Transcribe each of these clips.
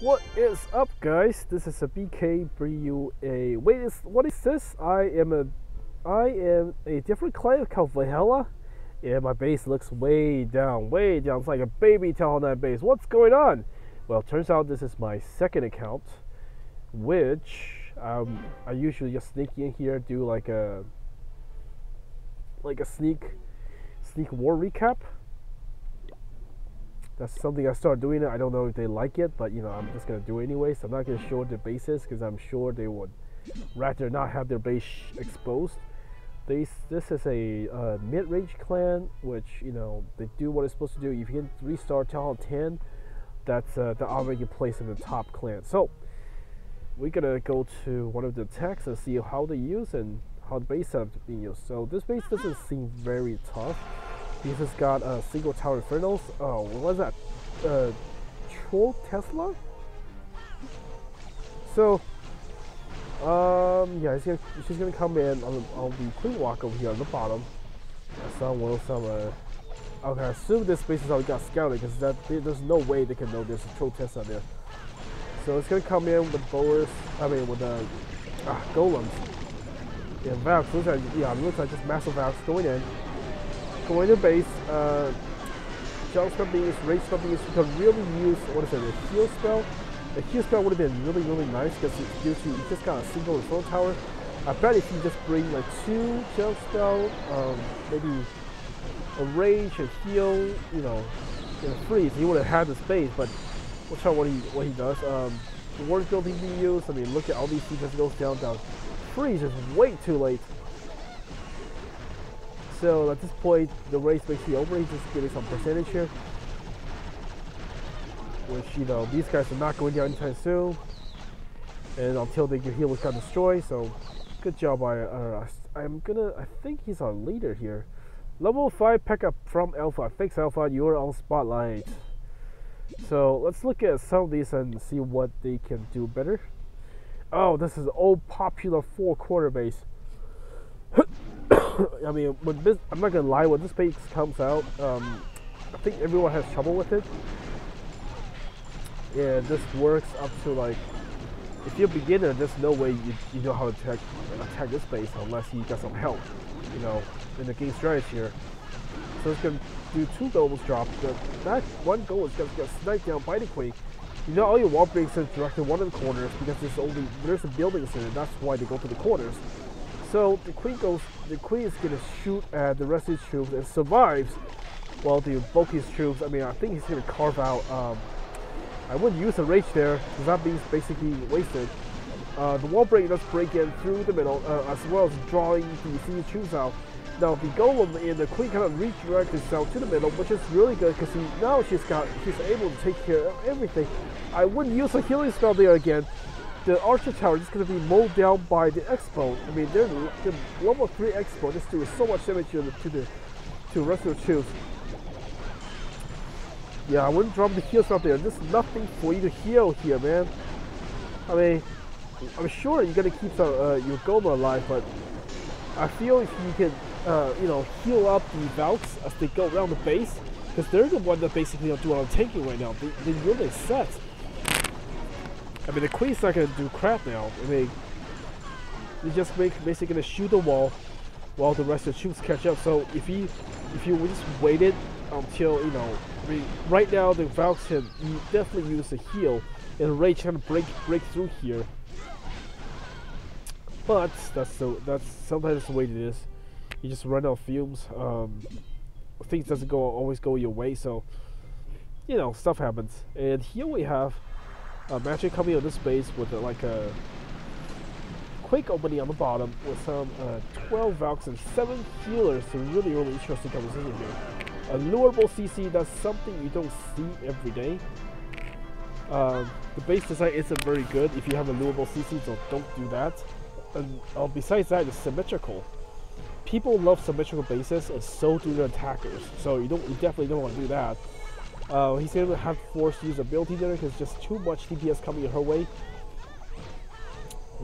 What is up, guys? This is a BK BUA. Wait, what is this? I am a different client called Valhalla. Yeah, my base looks way down, way down. It's like a baby town on that base. What's going on? Well, it turns out this is my second account, which I usually just sneak in here, do like a sneak war recap. That's something I started doing. I don't know if they like it, but you know, I'm just gonna do it anyways. I'm not gonna show their bases because I'm sure they would rather not have their base exposed. This is a mid-range clan, which, you know, they do what it's supposed to do. If you get 3-star Talent 10, that's the honor you place in the top clan. So we're gonna go to one of the attacks and see how they use and how the base setup is being used. So this base doesn't seem very tough. This has got a single tower infernos. Oh, what was that? Troll Tesla? So, yeah, she's gonna come in on the queen walk over here on the bottom. Okay, I assume this space is already got scouted because there's no way they can know there's a Troll Tesla there. So it's gonna come in with Boris, Golems. Yeah, Valks, looks like just massive Valks going in. Going to base, jump stopping is rage stopping is, you can really use, what is it, a heal spell? The heal spell would have been really, really nice because it's due to, you just got a single control tower. I bet if you just bring like 2 jump spell, maybe a rage, a heal, you know, and a freeze, you would have had this base, but we'll try what he does. The ward building being used, I mean, look at all these, he just goes down. Freeze is way too late. So at this point, the race basically over. He's just getting some percentage here, which, you know, these guys are not going down anytime soon, and until they get healers got destroyed. So good job. I think he's our leader here. Level 5 pickup from Alpha. Thanks, Alpha. You're on spotlight. So let's look at some of these and see what they can do better. Oh, this is an old popular 4-quarter base. I mean, when this, I'm not gonna lie, when this base comes out, I think everyone has trouble with it. Yeah, this works up to like, if you're a beginner, there's no way you know how to attack this base unless you got some help, you know, in the game strategy here. So it's gonna do 2 golems drop. That one golem is gonna get sniped down by the queen. You know, all your wall breaks are directed one of the corners because there's some buildings in it. That's why they go to the corners. So the queen is gonna shoot at the rest of his troops and survives while the bulky troops, I mean, I think he's gonna carve out, I wouldn't use a rage there because that means basically wasted. The wall break does break in through the middle, as well as drawing the senior troops out. Now the golem and the queen kind of redirect itself to the middle, which is really good because now she's able to take care of everything. I wouldn't use a healing spell there again. The archer tower is going to be mowed down by the expo. I mean, the level 3 expo just doing so much damage to the rest of the troops. Yeah, I wouldn't drop the heals out there. There's nothing for you to heal here, man. I mean, I'm sure you're going to keep your golem alive, but I feel if you can, you know, heal up the Valks as they go around the base, because they're the one that basically are doing all the tanking right now. They really set. I mean, the queen's not gonna do crap now. I mean, they just basically gonna shoot the wall while the rest of the troops catch up. So if you just waited until, you know, I mean, right now the Valks can definitely use a heal and rage trying to break through here. But that's sometimes the way it is. You just run out of fumes. Things doesn't always go your way. So, you know, stuff happens. And here we have Magic coming on this base with like a Quake opening on the bottom with some 12 Valks and 7 healers. So really, really interesting conversation here. A lureable CC, that's something you don't see every day. The base design isn't very good if you have a lureable CC, so don't do that. And besides that, it's symmetrical. People love symmetrical bases, and so do the attackers. So you definitely don't want to do that. He's going to have forced use ability there because just too much DPS coming her way.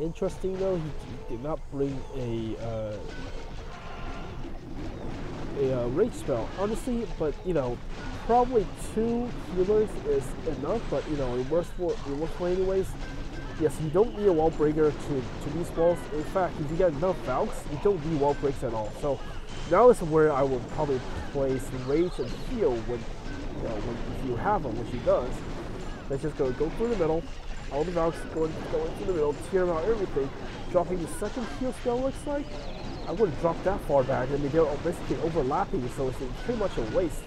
Interesting though, he did not bring a rage spell, honestly, but you know, probably 2 healers is enough, but you know, it works for anyways. Yes, you don't need a wall breaker to these walls. In fact, if you get enough Valks, you don't need wall breaks at all. So now is where I would probably place Rage and Heal when you have them, which he does. Let's just go through the middle. All the Valks going through the middle, tear out everything, dropping the second heal spell looks like. I wouldn't drop that far back. I mean, they're basically overlapping, so it's pretty much a waste.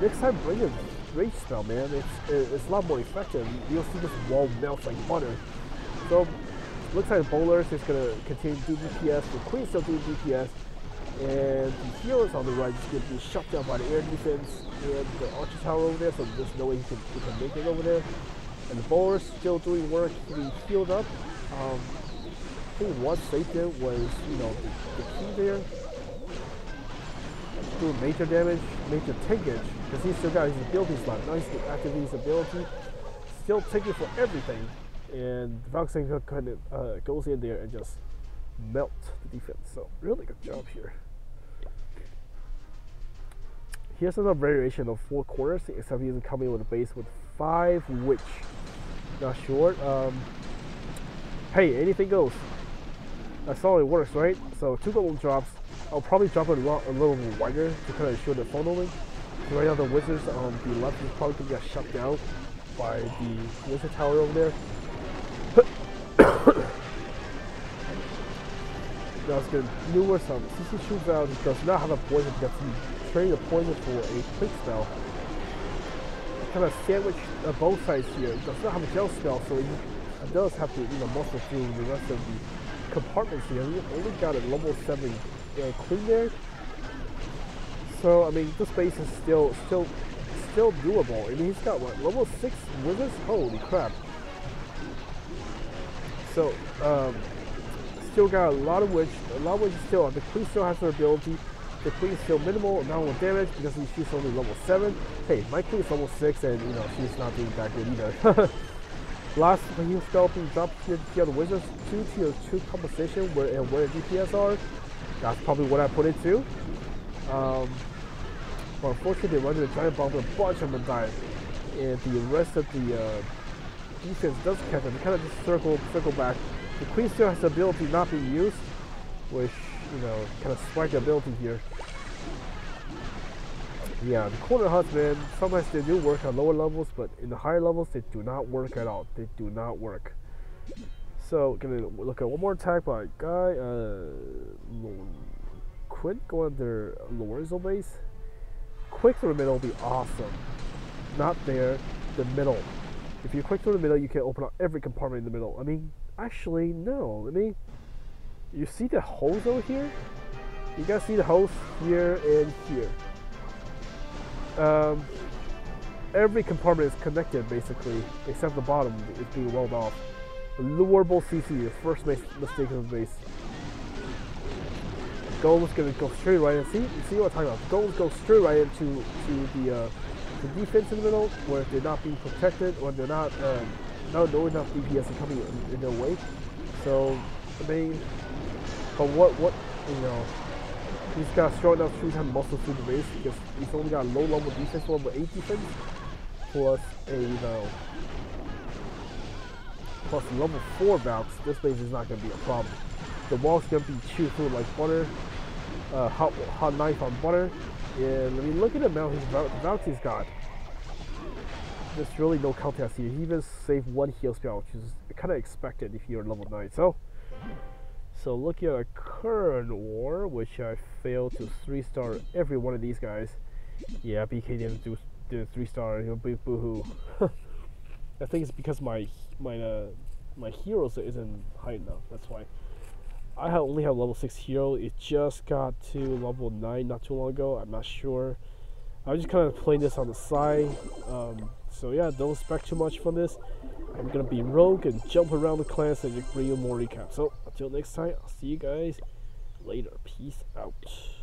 Next time, bring a Rage spell, man. It's a lot more effective. You'll see this wall melt like butter. So, looks like Bowlers is going to continue to do DPS. The Queen's still doing DPS. And the healers on the right is going to be shut down by the air defense and the Archer Tower over there, so there's no way you can make it over there. And the Bowlers still doing work, being healed up. I think one save there was, you know, the key there. Doing major damage, major tankage, because he's still got his abilities left. Now he's activating his ability, still taking for everything. And Valkyrie kind of goes in there and just melt the defense. So really good job here. Here's another variation of 4 quarters, except he's coming with a base with 5 witch. Not sure. Hey, anything goes. That's all it works, right? So 2 gold drops. I'll probably drop it a little wider to kind of show the funneling. Right now the wizards on the left is probably going to get shut down by the wizard tower over there. Now it's going to lure some CC Shoot Val. It does not have a poison because he trained a poison for a quick spell. Kind of sandwich both sides here. It does not have a gel spell, so it does have to, you know, muscle through the rest of the compartments here. We only got a level 7 Queen there, so I mean this base is still doable. I mean he's got what, level 6 wizards? Holy crap! So still got a lot of witch still. The Queen still has her ability. The Queen is still minimal amount of damage because she's only level 7. Hey, my Queen is level 6, and you know she's not doing that good either. Last heal spell being dropped here to the wizards, 2 tier 2 compensation where DPS are. That's probably what I put it to. But unfortunately they run into the giant bomb, a bunch of them died. And the rest of the defense does catch them. They kind of just circle back. The Queen still has the ability not being used, which, you know, kind of spiked the ability here. Yeah, the corner hunts, man, sometimes they do work on lower levels, but in the higher levels they do not work at all. They do not work. So gonna look at one more attack by guy Quint go under Lorenzo base. Quick through the middle will be awesome. Not there, the middle. If you quick through the middle, you can open up every compartment in the middle. I mean, actually no. I mean, you see the holes over here? You guys see the holes here and here. Every compartment is connected basically, except the bottom is being walled off. Lureable CC, the first mistake of the base. Gold is going to go straight right in. See what I'm talking about. Gold goes straight right into the defense in the middle, where they're not being protected or they're not no enough DPS are coming in their way. So I mean, but what you know, he's got strong enough to have muscle through the base because he's only got low level defense, level 8 defense plus a Plus level 4 Valks, this base is not going to be a problem. The wall's going to be chewed through like butter, hot knife on butter. And I mean, look at the amount of Valks he's got. There's really no contest here. He even saved 1 heal spell, which is kind of expected if you're level 9. So look at our current war, which I failed to 3-star every one of these guys. Yeah, BK did a 3-star, you know, boohoo. I think it's because my heroes isn't high enough. That's why I only have level 6 hero. It just got to level 9 not too long ago. I'm not sure. I'm just kind of playing this on the side. So yeah, don't expect too much from this. I'm gonna be rogue and jump around the clans and bring you more recaps. So until next time, I'll see you guys later. Peace out.